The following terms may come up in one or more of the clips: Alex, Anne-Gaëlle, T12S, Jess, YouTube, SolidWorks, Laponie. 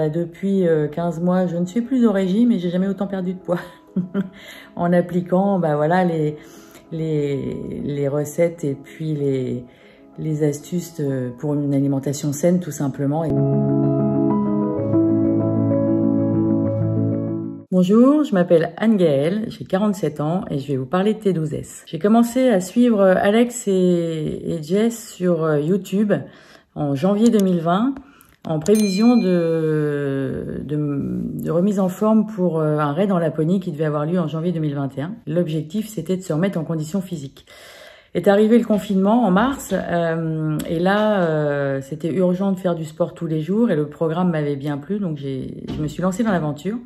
Depuis 15 mois, je ne suis plus au régime et j'ai jamais autant perdu de poids en appliquant voilà, les recettes et puis les astuces pour une alimentation saine tout simplement. Bonjour, je m'appelle Anne-Gaëlle, j'ai 47 ans et je vais vous parler de T12S. J'ai commencé à suivre Alex et Jess sur YouTube en janvier 2020 en prévision de remise en forme pour un raid en Laponie qui devait avoir lieu en janvier 2021. L'objectif, c'était de se remettre en condition physique. Est arrivé le confinement en mars et là, c'était urgent de faire du sport tous les jours et le programme m'avait bien plu, donc je me suis lancée dans l'aventure.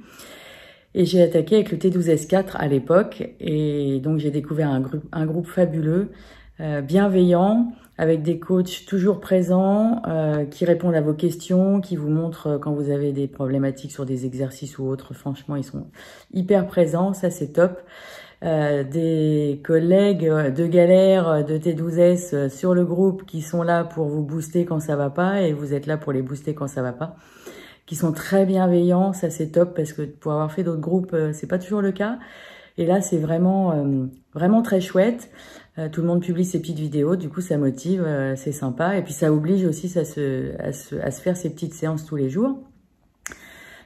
Et j'ai attaqué avec le T12S4 à l'époque. Et donc, j'ai découvert un groupe fabuleux, bienveillant, avec des coachs toujours présents, qui répondent à vos questions, qui vous montrent quand vous avez des problématiques sur des exercices ou autres. Franchement, ils sont hyper présents. Ça, c'est top. Des collègues de galère de T12S sur le groupe qui sont là pour vous booster quand ça va pas. Et vous êtes là pour les booster quand ça va pas. Qui sont très bienveillants, ça c'est top, parce que pour avoir fait d'autres groupes, c'est pas toujours le cas. Et là, c'est vraiment vraiment très chouette. Tout le monde publie ses petites vidéos, du coup, ça motive, c'est sympa. Et puis, ça oblige aussi à se faire ses petites séances tous les jours.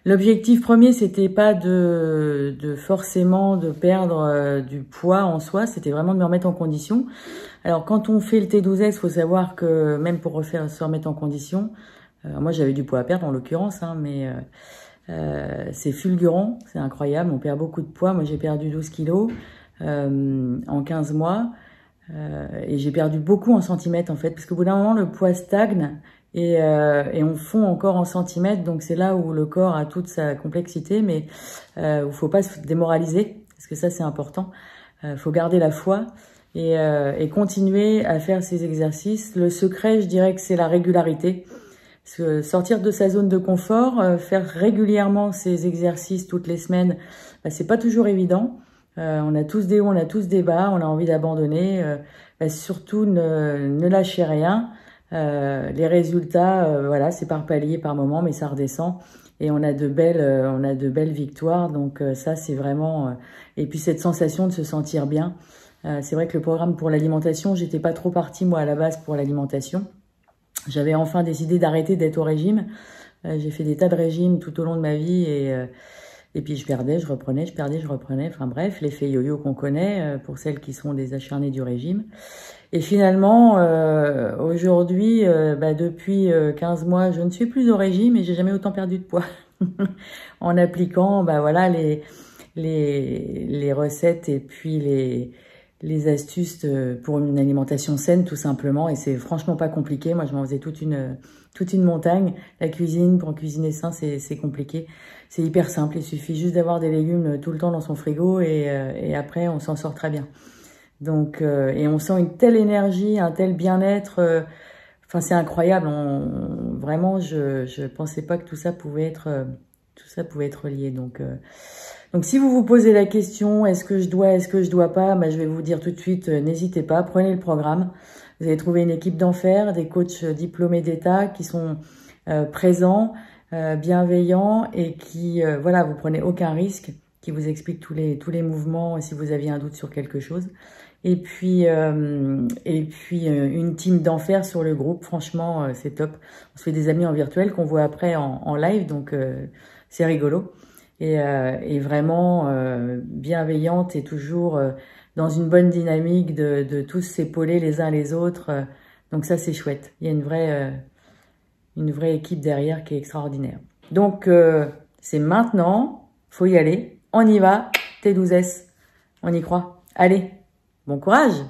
L'objectif premier, c'était pas de forcément de perdre du poids en soi, c'était vraiment de me remettre en condition. Alors, quand on fait le T12S, faut savoir que même pour se remettre en condition, moi, j'avais du poids à perdre en l'occurrence, hein, mais c'est fulgurant, c'est incroyable. On perd beaucoup de poids. Moi, j'ai perdu 12 kilos en 15 mois et j'ai perdu beaucoup en centimètres, en fait, parce qu'au bout d'un moment, le poids stagne et on fond encore en centimètres. Donc, c'est là où le corps a toute sa complexité, mais il faut pas se démoraliser, parce que ça, c'est important. Faut garder la foi et continuer à faire ces exercices. Le secret, je dirais que c'est la régularité. Sortir de sa zone de confort, faire régulièrement ces exercices toutes les semaines, c'est pas toujours évident. On a tous des hauts, on a tous des bas, on a envie d'abandonner. Surtout, ne lâchez rien. Les résultats, voilà, c'est par palier, par moment, mais ça redescend. Et on a de belles victoires. Donc ça, c'est vraiment. Et puis cette sensation de se sentir bien. C'est vrai que le programme pour l'alimentation, j'étais pas trop partie moi à la base pour l'alimentation. J'avais enfin décidé d'arrêter d'être au régime. J'ai fait des tas de régimes tout au long de ma vie et puis je perdais, je reprenais, je perdais, je reprenais. Enfin bref, l'effet yo-yo qu'on connaît pour celles qui sont des acharnées du régime. Et finalement, aujourd'hui, depuis 15 mois, je ne suis plus au régime et j'ai jamais autant perdu de poids en appliquant voilà, les recettes et puis les astuces pour une alimentation saine tout simplement, et c'est franchement pas compliqué. Moi, je m'en faisais toute une montagne. La cuisine, pour cuisiner sain, c'est compliqué. C'est hyper simple, il suffit juste d'avoir des légumes tout le temps dans son frigo et après on s'en sort très bien. Donc et on sent une telle énergie, un tel bien-être, enfin c'est incroyable. Vraiment, je pensais pas que tout ça pouvait être lié. Donc si vous vous posez la question, est-ce que je dois pas, je vais vous dire tout de suite, n'hésitez pas, prenez le programme. Vous allez trouver une équipe d'enfer, des coachs diplômés d'État qui sont présents, bienveillants et qui, voilà, vous prenez aucun risque, qui vous expliquent tous les mouvements si vous aviez un doute sur quelque chose. Et puis une team d'enfer sur le groupe, franchement, c'est top. On se fait des amis en virtuel qu'on voit après en live, donc c'est rigolo. Et vraiment bienveillante et toujours dans une bonne dynamique de tous s'épauler les uns les autres. Donc ça, c'est chouette. Il y a une vraie équipe derrière qui est extraordinaire. Donc c'est maintenant, faut y aller. On y va, T12S, on y croit. Allez, bon courage!